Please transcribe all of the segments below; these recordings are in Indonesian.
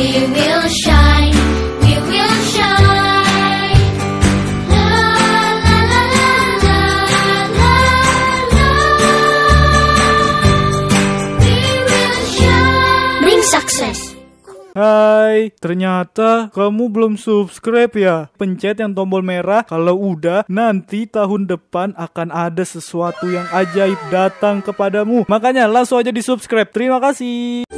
Hai, ternyata kamu belum subscribe ya? Pencet yang tombol merah, kalau udah nanti tahun depan akan ada sesuatu yang ajaib datang kepadamu. Makanya langsung aja di subscribe, terima kasih.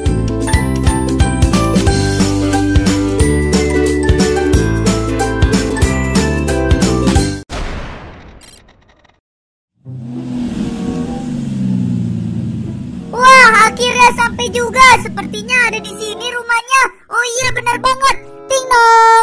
Wah, akhirnya sampai juga, sepertinya ada di sini rumahnya. Oh iya, benar banget.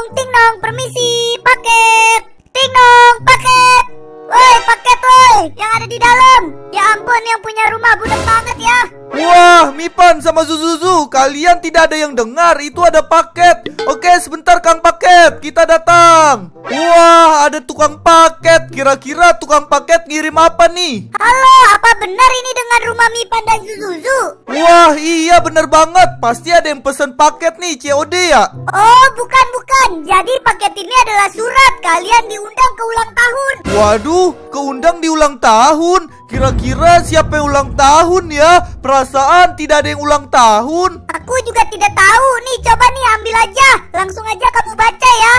Ting dong, permisi, paket. Ting dong, paket. Woi, paket woi, yang ada di dalam. Ya ampun, yang punya rumah budak banget ya. Wah, Mipan sama ZUZUZU, kalian tidak ada yang dengar, itu ada paket. Oke, sebentar Kang Paket, kita datang. Wah, ada tukang paket. Kira-kira tukang paket ngirim apa nih? Halo, apa benar ini dengan rumah Mipan dan ZUZUZU? Wah, iya bener banget. Pasti ada yang pesan paket nih, COD ya? Oh, bukan. Jadi paket ini adalah surat. Kalian diundang ke ulang tahun. Waduh, keundang di ulang tahun? Kira-kira siapa yang ulang tahun ya? Perasaan tidak ada yang ulang tahun. Aku juga tidak tahu. Nih, coba nih ambil aja. Langsung aja kamu baca ya.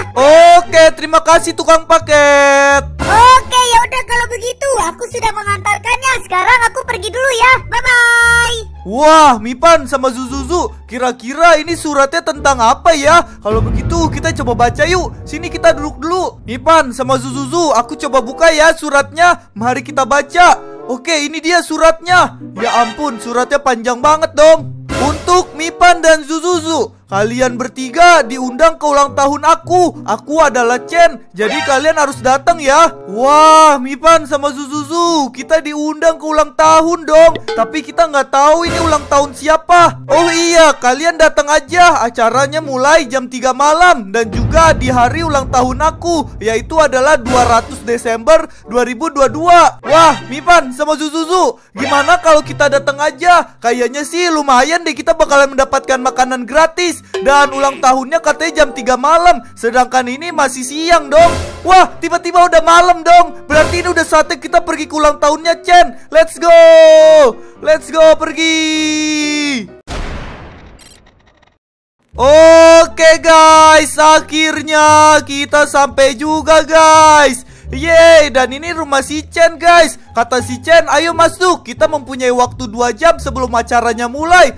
Oke, terima kasih tukang paket. Oke, ya udah kalau begitu. Aku sudah mengantarkannya. Sekarang aku pergi dulu ya. Bye-bye. Wah, Mipan sama ZUZUZU, kira-kira ini suratnya tentang apa ya? Kalau begitu kita coba baca yuk. Sini kita duduk dulu. Mipan sama ZUZUZU, aku coba buka ya suratnya. Mari kita baca. Oke, ini dia suratnya. Ya ampun, suratnya panjang banget dong. Untuk Mipan dan ZUZUZU, kalian bertiga diundang ke ulang tahun aku. Aku adalah Chen, jadi kalian harus datang ya. Wah, Mipan sama ZUZUZU, kita diundang ke ulang tahun dong. Tapi kita nggak tahu ini ulang tahun siapa. Oh iya, kalian datang aja. Acaranya mulai jam 3 malam. Dan juga di hari ulang tahun aku, yaitu adalah 200 Desember 2022. Wah, Mipan sama ZUZUZU, gimana kalau kita datang aja? Kayaknya sih lumayan deh, kita bakalan mendapatkan makanan gratis. Dan ulang tahunnya katanya jam 3 malam. Sedangkan ini masih siang dong. Wah, tiba-tiba udah malam dong. Berarti ini udah saatnya kita pergi ke ulang tahunnya Chen. Let's go. Let's go pergi. Oke guys, akhirnya kita sampai juga guys. Yeay, dan ini rumah si Chen guys. Kata si Chen, ayo masuk. Kita mempunyai waktu 2 jam sebelum acaranya mulai.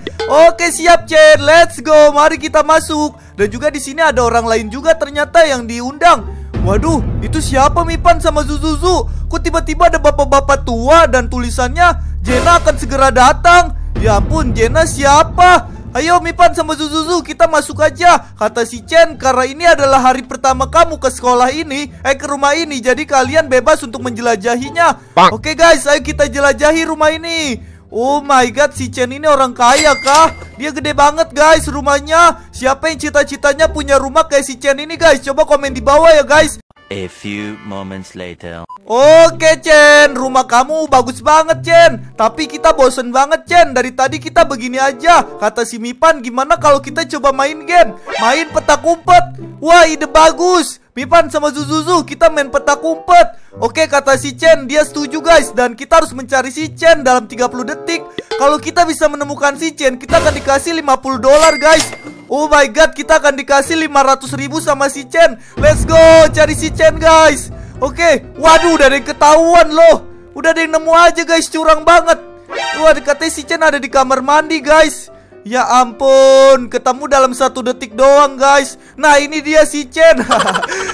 Oke, siap Chen, let's go. Mari kita masuk. Dan juga di sini ada orang lain juga ternyata yang diundang. Waduh, itu siapa Mipan sama ZUZUZU? Kok tiba-tiba ada bapak-bapak tua dan tulisannya Jenna akan segera datang. Ya ampun, Jenna siapa? Ayo Mipan sama ZUZUZU, kita masuk aja. Kata si Chen, karena ini adalah hari pertama kamu ke sekolah ini, ke rumah ini, jadi kalian bebas untuk menjelajahinya. Oke guys, ayo kita jelajahi rumah ini. Oh my god, si Chen ini orang kaya kah? Dia gede banget guys rumahnya. Siapa yang cita-citanya punya rumah kayak si Chen ini guys? Coba komen di bawah ya guys. A few moments later. Oke Chen, rumah kamu bagus banget Chen. Tapi kita bosen banget Chen, dari tadi kita begini aja. Kata si Mipan, gimana kalau kita coba main game? Main petak umpet. Wah, ide bagus Mipan sama ZUZUZU, kita main petak umpet. Oke, kata si Chen, dia setuju guys. Dan kita harus mencari si Chen dalam 30 detik. Kalau kita bisa menemukan si Chen, kita akan dikasih $50 guys. Oh my god, kita akan dikasih 500 ribu sama si Chen. Let's go, cari si Chen guys. Oke, waduh, udah ada yang ketahuan loh. Udah ada yang nemu aja guys, curang banget. Wah, katanya si Chen ada di kamar mandi guys. Ya ampun, ketemu dalam 1 detik doang guys. Nah, ini dia si Chen.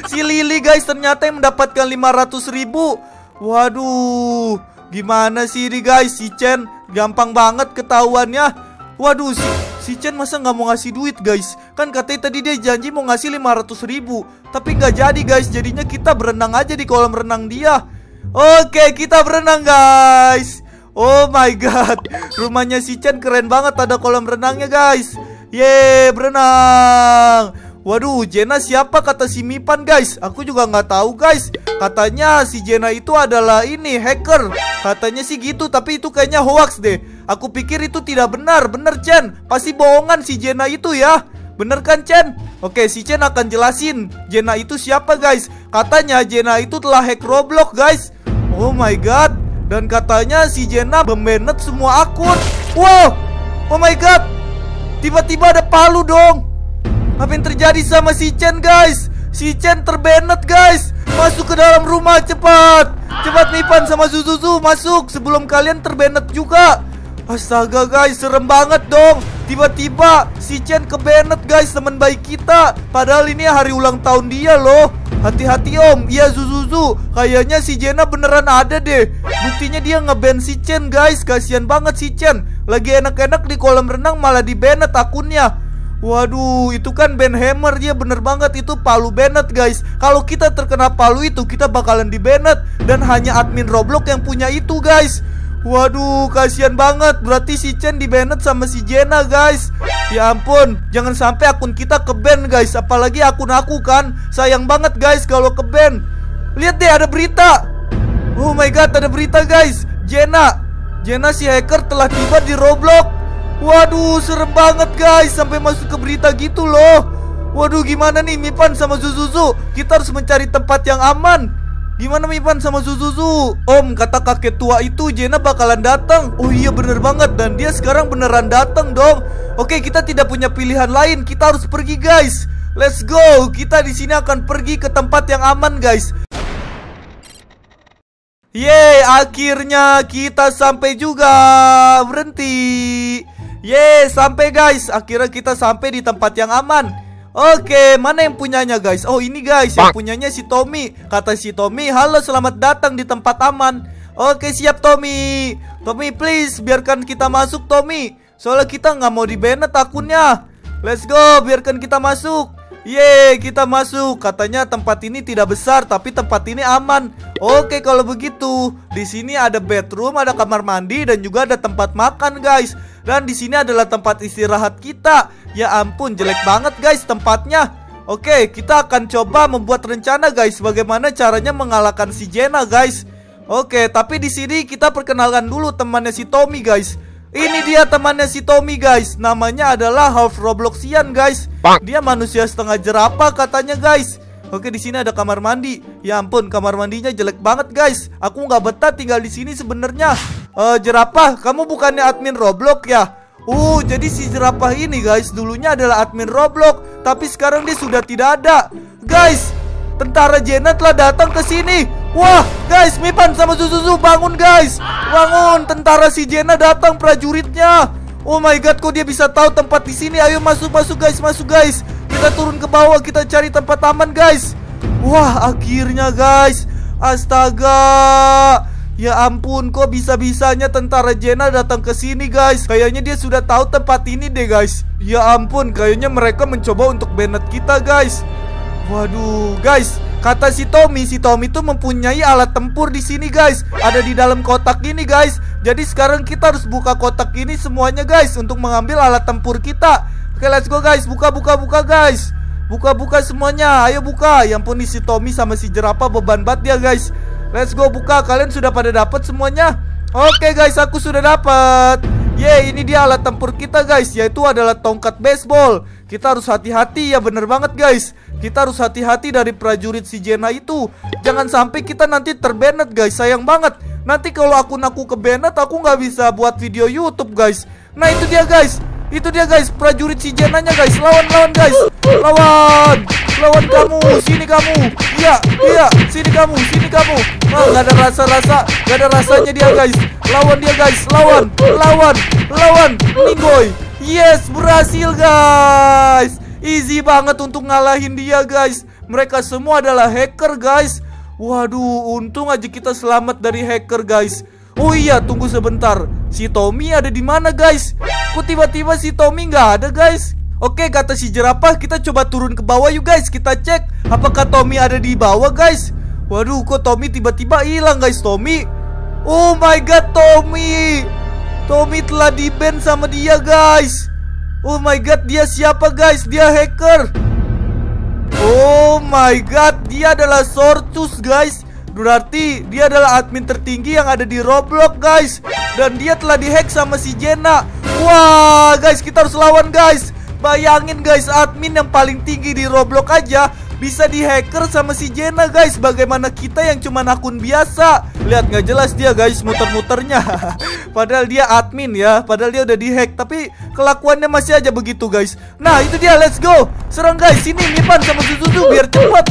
Si Lili guys, ternyata yang mendapatkan 500 ribu. Waduh, gimana sih ini guys, si Chen gampang banget ketahuannya. Waduh, si Chen masa nggak mau ngasih duit guys. Kan katanya tadi dia janji mau ngasih 500 ribu. Tapi nggak jadi guys, jadinya kita berenang aja di kolam renang dia. Oke, kita berenang guys. Oh my god, rumahnya si Chen keren banget, ada kolam renangnya guys. Yeay, berenang. Waduh, Jenna siapa kata si Mipan guys? Aku juga nggak tahu guys. Katanya si Jenna itu adalah ini, hacker. Katanya sih gitu, tapi itu kayaknya hoax deh. Aku pikir itu tidak benar, bener Chen. Pasti bohongan si Jenna itu ya. Bener kan, Chen? Oke, si Chen akan jelasin Jenna itu siapa, guys. Katanya Jenna itu telah hack Roblox, guys. Oh my god. Dan katanya si Jenna memanage semua akun. Wow. Oh my god. Tiba-tiba ada palu dong. Apa yang terjadi sama si Chen, guys? Si Chen terbanet, guys. Masuk ke dalam rumah, cepat. Cepat Mipan sama Zuzuzu masuk sebelum kalian terbanet juga. Astaga, guys, serem banget dong. Tiba-tiba si Chen kebanet, guys, teman baik kita. Padahal ini hari ulang tahun dia loh. Hati-hati om. Iya Zuzuzu, kayaknya si Jenna beneran ada deh. Buktinya dia ngeban si Chen, guys. Kasian banget si Chen. Lagi enak-enak di kolam renang malah dibanet akunnya. Waduh, itu kan ban hammer. Dia bener banget, itu palu banet, guys. Kalau kita terkena palu itu, kita bakalan dibanet. Dan hanya admin Roblox yang punya itu, guys. Waduh, kasihan banget. Berarti si Chen dibanet sama si Jenna, guys. Ya ampun, jangan sampai akun kita keban, guys. Apalagi akun aku kan. Sayang banget, guys, kalau keban. Lihat deh, ada berita. Oh my god, ada berita, guys. Jenna si hacker telah tiba di Roblox. Waduh, serem banget, guys. Sampai masuk ke berita gitu loh. Waduh, gimana nih Mipan sama Zuzuzu? Kita harus mencari tempat yang aman. Gimana Mipan sama Zuzuzu? Om, kata kakek tua itu Jenna bakalan datang. Oh iya, bener banget. Dan dia sekarang beneran datang dong. Oke, kita tidak punya pilihan lain. Kita harus pergi, guys. Let's go. Kita di sini akan pergi ke tempat yang aman, guys. Yeay, akhirnya kita sampai juga. Berhenti. Yeay, sampai guys. Akhirnya kita sampai di tempat yang aman. Oke, mana yang punyanya, guys? Oh, ini guys, yang punyanya si Tommy. Kata si Tommy, halo, selamat datang di tempat aman. Oke, siap Tommy. Tommy, please, biarkan kita masuk Tommy. Soalnya kita nggak mau dibanet akunnya. Let's go, biarkan kita masuk. Yeay, kita masuk. Katanya tempat ini tidak besar, tapi tempat ini aman. Oke, kalau begitu, di sini ada bedroom, ada kamar mandi, dan juga ada tempat makan, guys. Dan di sini adalah tempat istirahat kita. Ya ampun, jelek banget, guys, tempatnya. Oke, kita akan coba membuat rencana, guys, bagaimana caranya mengalahkan si Jenna, guys. Oke, tapi di sini kita perkenalkan dulu temannya si Tommy, guys. Ini dia temannya si Tommy, guys. Namanya adalah Half Robloxian, guys. Dia manusia setengah jerapah katanya, guys. Oke, di sini ada kamar mandi. Ya ampun, kamar mandinya jelek banget, guys. Aku nggak betah tinggal di sini sebenarnya. Jerapah, kamu bukannya admin Roblox ya? Jadi si jerapah ini, guys, dulunya adalah admin Roblox, tapi sekarang dia sudah tidak ada. Guys, tentara Jenna telah datang ke sini. Wah, guys, Mipan sama Zuzuzu bangun, guys. Bangun, tentara si Jenna datang, prajuritnya. Oh my god, kok dia bisa tahu tempat di sini? Ayo masuk, guys, guys. Kita turun ke bawah, kita cari tempat aman, guys. Wah, akhirnya, guys. Astaga. Ya ampun, kok bisa-bisanya tentara Jenna datang ke sini, guys. Kayaknya dia sudah tahu tempat ini deh, guys. Ya ampun, kayaknya mereka mencoba untuk banet kita, guys. Waduh, guys. Kata si Tommy itu mempunyai alat tempur di sini, guys. Ada di dalam kotak ini, guys. Jadi sekarang kita harus buka kotak ini semuanya, guys, untuk mengambil alat tempur kita. Oke, let's go, guys. Buka, guys. Buka semuanya. Ayo buka. Ya ampun, si Tommy sama si jerapah beban banget dia, guys. Let's go, buka. Kalian sudah pada dapat semuanya? Oke, guys, aku sudah dapat. Yeay, ini dia alat tempur kita, guys, yaitu adalah tongkat baseball. Kita harus hati-hati, ya bener banget, guys. Kita harus hati-hati dari prajurit si Jenna itu. Jangan sampai kita nanti terbanet, guys. Sayang banget. Nanti kalau akun aku kebanet, aku nggak bisa buat video YouTube, guys. Nah, itu dia, guys. Prajurit si Jenna-nya, guys. Lawan, guys. Lawan kamu. Sini kamu. Iya, sini kamu. Nah, gak ada rasanya dia, guys. Lawan dia, guys. Lawan. Ninggoy. Yes, berhasil, guys. Easy banget untuk ngalahin dia, guys. Mereka semua adalah hacker, guys. Waduh, untung aja kita selamat dari hacker, guys. Oh iya, tunggu sebentar. Si Tommy ada di mana, guys? Kok tiba-tiba si Tommy nggak ada, guys? Oke, kata si jerapah, kita coba turun ke bawah yuk, guys. Kita cek apakah Tommy ada di bawah, guys. Waduh, kok Tommy tiba-tiba hilang, guys? Tommy, oh my god, Tommy telah di-ban sama dia, guys. Oh my god, dia siapa, guys? Dia hacker. Oh my god, dia adalah Sorcus, guys. Berarti dia adalah admin tertinggi yang ada di Roblox, guys. Dan dia telah dihack sama si Jenna. Wah, guys, kita harus lawan, guys. Bayangin guys, admin yang paling tinggi di Roblox aja bisa dihacker sama si Jenna guys. Bagaimana kita yang cuman akun biasa. Lihat nggak jelas dia guys muter-muternya. Padahal dia admin ya, padahal dia udah dihack, tapi kelakuannya masih aja begitu guys. Nah itu dia, let's go. Serang guys, sini Mipan sama ZUZUZU biar cepet.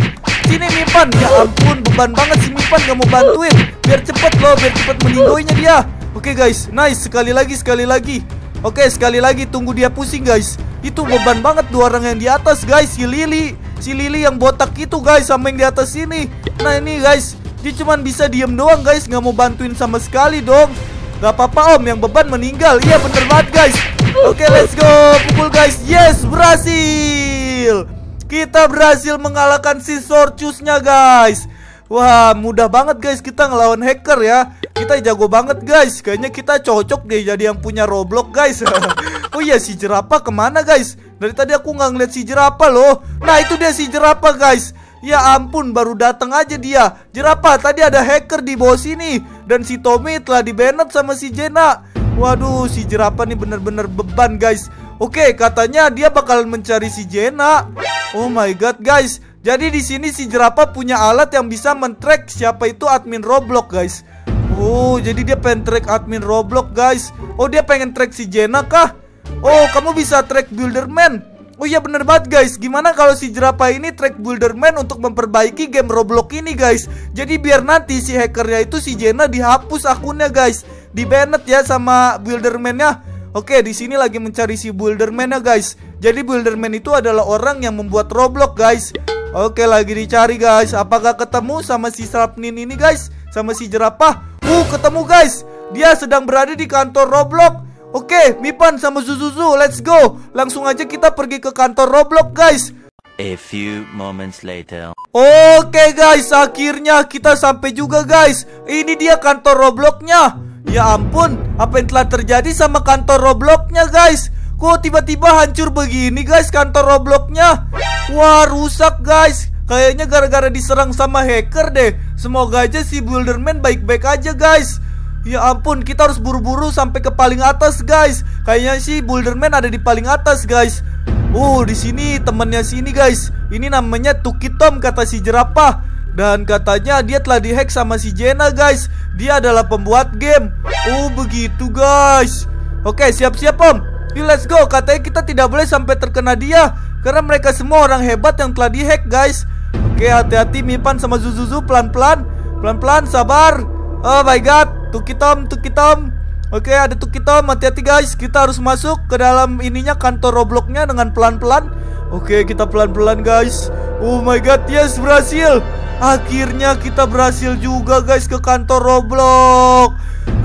Sini Mipan, ya ampun beban banget si Mipan gak mau bantuin. Biar cepet loh, biar cepet meninggoinya dia. Oke guys, nice, sekali lagi. Oke, sekali lagi, tunggu dia pusing guys. Itu beban banget dua orang yang di atas guys. Si Lili yang botak itu guys, sama yang di atas ini. Nah ini guys, dia cuman bisa diem doang guys, gak mau bantuin sama sekali dong. Gak apa-apa om, yang beban meninggal. Iya bener banget guys. Oke, let's go, pukul guys. Yes, berhasil. Kita berhasil mengalahkan si Sorcusnya guys. Wah, mudah banget guys kita ngelawan hacker ya. Kita jago banget guys. Kayaknya kita cocok deh jadi yang punya Roblox guys. Oh iya, si jerapah kemana guys? Dari tadi aku nggak ngeliat si jerapah loh. Nah itu dia si jerapah guys. Ya ampun, baru datang aja dia. Jerapah, tadi ada hacker di bawah sini. Dan si Tommy telah di-banned sama si Jenna. Waduh, si jerapah nih bener-bener beban guys. Oke, katanya dia bakalan mencari si Jenna. Oh my god guys. Jadi di sini si jerapah punya alat yang bisa men-track siapa itu admin Roblox guys. Oh, jadi dia pengen track admin Roblox guys. Oh, dia pengen track si Jenna kah? Oh, kamu bisa track Builderman. Oh iya bener banget guys. Gimana kalau si jerapah ini track Builderman untuk memperbaiki game Roblox ini guys. Jadi biar nanti si hackernya itu si Jenna dihapus akunnya guys. Di-banned ya sama Builderman-nya. Oke, di sini lagi mencari si Builderman-nya guys. Jadi Builderman itu adalah orang yang membuat Roblox guys. Oke, lagi dicari guys. Apakah ketemu sama si Srapnin ini guys? Sama si jerapah. Ketemu guys. Dia sedang berada di kantor Roblox. Oke, Mipan sama ZUZUZU, let's go. Langsung aja kita pergi ke kantor Roblox, guys. A few moments later. Oke, guys, akhirnya kita sampai juga, guys. Ini dia kantor Roblox-nya. Ya ampun, apa yang telah terjadi sama kantor Roblox-nya, guys? Kok tiba-tiba hancur begini, guys, kantor Roblox-nya? Wah, rusak, guys. Kayaknya gara-gara diserang sama hacker deh. Semoga aja si Builderman baik-baik aja, guys. Ya ampun, kita harus buru-buru sampai ke paling atas, guys. Kayaknya si Builderman ada di paling atas, guys. Di sini temennya sini, guys. Ini namanya Tukitom, kata si jerapah. Dan katanya dia telah dihack sama si Jenna, guys. Dia adalah pembuat game. Begitu, guys. Oke, siap-siap, Om. Yuk, let's go. Katanya kita tidak boleh sampai terkena dia, karena mereka semua orang hebat yang telah dihack, guys. Oke, hati-hati Mipan sama ZUZUZU, pelan-pelan. Pelan-pelan, sabar. Oh my god. Tukitom. Oke, ada Tukitom, hati-hati guys. Kita harus masuk ke dalam ininya, kantor Roblox-nya, dengan pelan-pelan. Oke, kita pelan-pelan guys. Oh my god, yes, berhasil. Akhirnya kita berhasil juga guys ke kantor Roblox.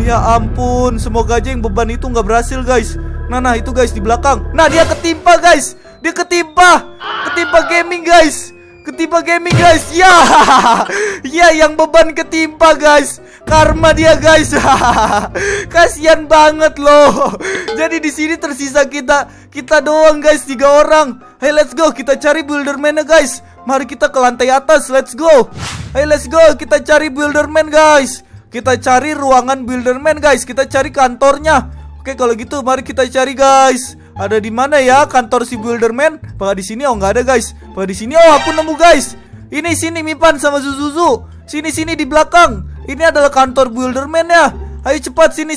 Ya ampun, semoga aja yang beban itu nggak berhasil guys. Nah itu guys di belakang. Nah dia ketimpa guys. Dia ketimpa gaming guys. Ya, yang beban ketimpa guys. Karma dia guys. Kasian banget loh. Jadi di sini tersisa kita doang guys, 3 orang. Hey, let's go, kita cari Builderman-nya guys. Mari kita ke lantai atas, let's go. Hey, let's go, kita cari Builderman guys. Kita cari ruangan Builderman guys. Kita cari kantornya. Oke, kalau gitu mari kita cari guys. Ada di mana ya kantor si Builderman? Apakah di sini? Oh, nggak ada guys. Apakah di sini? Oh, aku nemu guys. Ini sini Mipan sama ZUZUZU. Sini di belakang. Ini adalah kantor Builderman ya. Ayo cepat sini.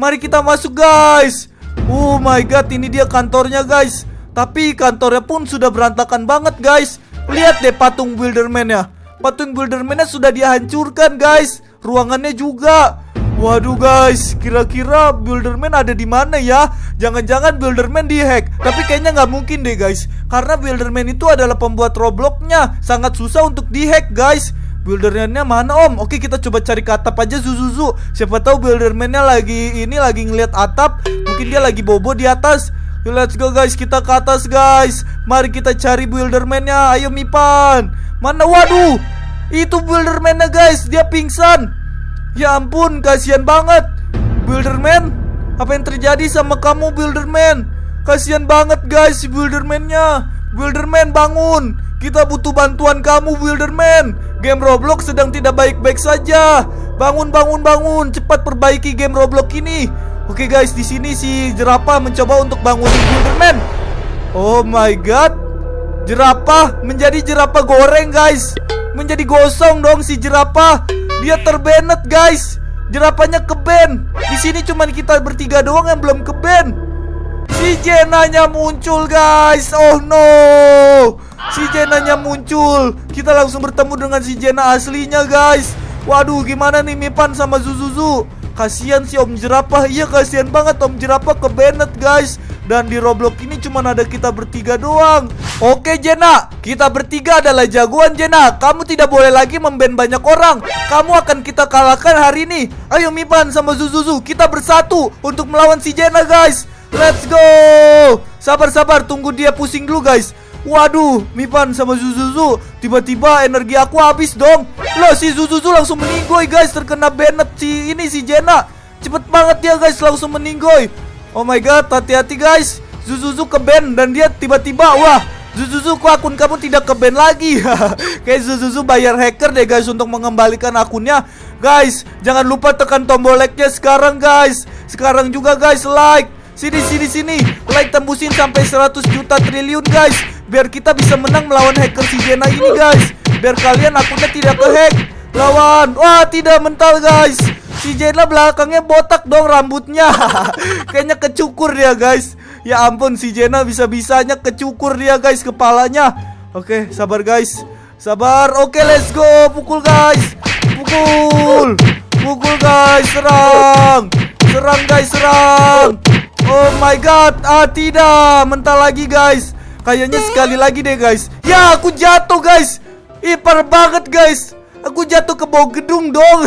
Mari kita masuk guys. Oh my god, ini dia kantornya guys. Tapi kantornya pun sudah berantakan banget guys. Lihat deh patung Builderman ya. Patung Builderman-nya sudah dihancurkan guys. Ruangannya juga. Waduh guys, kira-kira Builderman ada di mana ya? Jangan-jangan Builderman dihack. Tapi kayaknya nggak mungkin deh guys, karena Builderman itu adalah pembuat Roblox-nya. Sangat susah untuk dihack guys. Builderman-nya mana om? Oke, kita coba cari ke atap aja ZUZUZU. Siapa tahu Builderman-nya lagi ngeliat atap. Mungkin dia lagi bobo di atas. Yo, let's go guys, kita ke atas guys. Mari kita cari Builderman-nya. Ayo Mipan. Mana? Waduh, itu Builderman-nya guys. Dia pingsan. Ya ampun, kasihan banget Builderman. Apa yang terjadi sama kamu Builderman? Kasihan banget guys si Builderman-nya. Builderman bangun, kita butuh bantuan kamu Builderman. Game Roblox sedang tidak baik-baik saja. Bangun, cepat perbaiki game Roblox ini. Oke guys, di sini si jerapah mencoba untuk bangunin Builderman. Oh my god, jerapah menjadi jerapah goreng guys. Menjadi gosong dong si jerapah. Dia terbenet guys. Jerapahnya keben. Di sini cuman kita bertiga doang yang belum keben. Si Jenanya muncul guys. Oh no, si Jenanya muncul. Kita langsung bertemu dengan si Jenna aslinya guys. Waduh, gimana nih Mipan sama ZUZUZU? Kasihan si Om Jerapah. Iya, kasihan banget Om Jerapah kebenet guys. Dan di Roblox ini cuman ada kita bertiga doang. Oke Jenna, kita bertiga adalah jagoan Jenna. Kamu tidak boleh lagi memban banyak orang. Kamu akan kita kalahkan hari ini. Ayo Mipan sama ZUZUZU, kita bersatu untuk melawan si Jenna guys. Let's go. Sabar-sabar, tunggu dia pusing dulu guys. Waduh, Mipan sama ZUZUZU, tiba-tiba energi aku habis dong. Loh, si ZUZUZU langsung meninggoy guys, terkena banet si ini si Jenna. Cepet banget dia guys, langsung meninggoy. Oh my god, hati-hati guys. ZUZUZU ke-ban dan dia tiba-tiba, wah, ZUZUZU, kok akun kamu tidak ke-ban lagi? Kayak ZUZUZU bayar hacker deh guys untuk mengembalikan akunnya. Guys, jangan lupa tekan tombol like-nya sekarang guys. Sekarang juga guys, like. Sini. Like tembusin sampai 100 juta triliun guys. Biar kita bisa menang melawan hacker si Jenna ini guys. Biar kalian akunnya tidak kehack. Lawan. Wah, tidak mental guys. Si Jenna belakangnya botak dong rambutnya. Kayaknya kecukur dia guys. Ya ampun, si Jenna bisa-bisanya kecukur dia guys kepalanya. Oke, sabar guys. Sabar. Oke, let's go. Pukul guys. Pukul. Pukul guys. Serang. Serang guys, serang. Oh my god. Ah, tidak. Mental lagi guys. Kayaknya sekali lagi deh guys. Ya, aku jatuh guys. Ih, parah banget guys. Aku jatuh ke bawah gedung dong.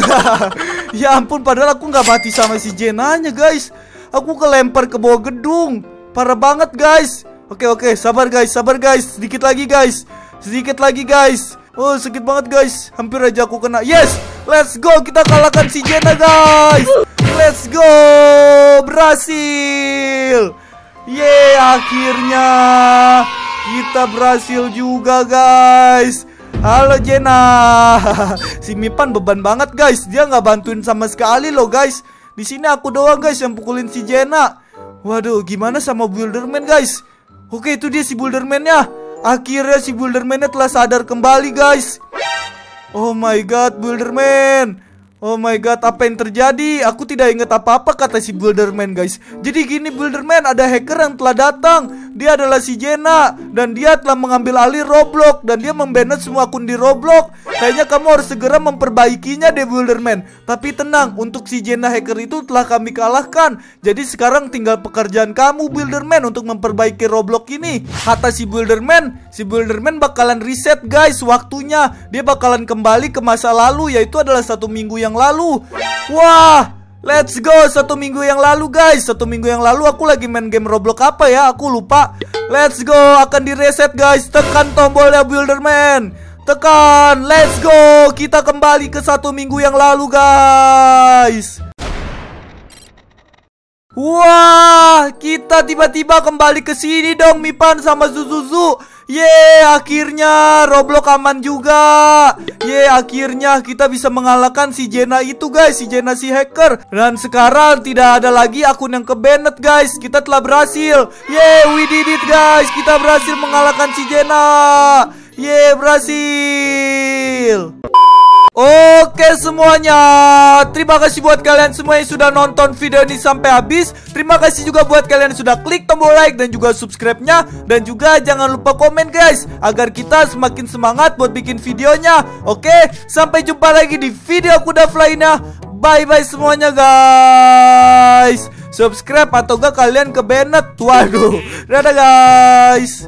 Ya ampun, padahal aku nggak mati sama si Jennanya guys. Aku kelempar ke bawah gedung. Parah banget guys. Oke, sabar guys, sabar guys. Sedikit lagi guys. Sedikit lagi guys. Oh, sakit banget guys. Hampir aja aku kena. Yes, let's go. Kita kalahkan si Jenna guys. Let's go. Berhasil. Yeay, akhirnya kita berhasil juga guys. Halo Jenna. Si Mipan beban banget guys. Dia nggak bantuin sama sekali loh guys. Di sini aku doang guys yang pukulin si Jenna. Waduh, gimana sama Builderman guys? Oke, itu dia si Builderman-nya. Akhirnya si Builderman-nya telah sadar kembali guys. Oh my god, Builderman. Oh my god, apa yang terjadi? Aku tidak ingat apa-apa, kata si Builderman guys. Jadi gini Builderman, ada hacker yang telah datang. Dia adalah si Jenna. Dan dia telah mengambil alih Roblox. Dan dia membanet semua akun di Roblox. Kayaknya kamu harus segera memperbaikinya deh Builderman. Tapi tenang, untuk si Jenna hacker itu telah kami kalahkan. Jadi sekarang tinggal pekerjaan kamu Builderman untuk memperbaiki Roblox ini, kata si Builderman. Si Builderman bakalan reset guys waktunya. Dia bakalan kembali ke masa lalu, yaitu adalah 1 minggu yang lalu. Wah, let's go. 1 minggu yang lalu guys. 1 minggu yang lalu aku lagi main game Roblox apa ya, aku lupa. Let's go, akan direset guys. Tekan tombolnya Builderman. Tekan. Let's go. Kita kembali ke 1 minggu yang lalu guys. Wah, kita tiba-tiba kembali ke sini dong Mipan sama ZUZUZU. Yeay, akhirnya Roblox aman juga. Yeay, akhirnya kita bisa mengalahkan si Jenna itu guys, si Jenna si hacker. Dan sekarang tidak ada lagi akun yang kebanet guys. Kita telah berhasil. Yeay, we did it guys. Kita berhasil mengalahkan si Jenna. Yeay, berhasil. Oke semuanya, terima kasih buat kalian semua yang sudah nonton video ini sampai habis. Terima kasih juga buat kalian yang sudah klik tombol like dan juga subscribe-nya. Dan juga jangan lupa komen guys, agar kita semakin semangat buat bikin videonya. Oke, sampai jumpa lagi di video kuda lainnya. Bye-bye semuanya guys. Subscribe atau gak kalian ke banet. Waduh, dadah guys.